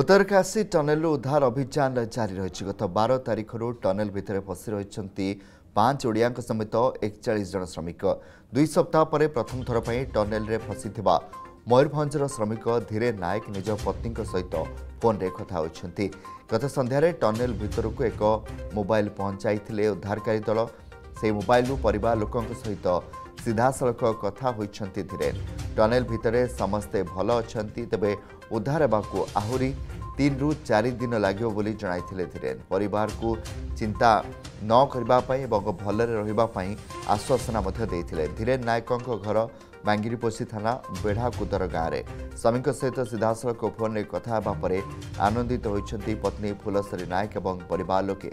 Uttarkashi tunnel उद्धार अभियान जारी रही। गत 12 तारिख टनेल भितर फसि रही 5 ओडिया समेत 41 जन श्रमिक। 2 सप्ताह पर प्रथम थर पर टनेल में फसी मयूरभंजर श्रमिक धीरेन नायक निज पत्नी सहित फोन रे कथा होती। गत संध्यार टनेल भितर को एक मोबाइल पहुंचाई उद्धारकारी दल। से मोबाइल परिवार लोकों सहित सीधासख कथा होती धीरेन। टनेल भितर समस्ते भल अच्छा तेरे उद्धार होगा आहरी 3 रु 4 दिन लगे बोली जनाई धीरेन। परिवार को चिंता न करने और भले रही आश्वासना धीरेन नायकों घर बांगिरीपोशी थाना बेढ़ाकुदर गाँव में स्वामी सहित सीधासख फोन कथा पर आनंदित होती पत्नी फुलाश्वरी नायक और परिवार लोके।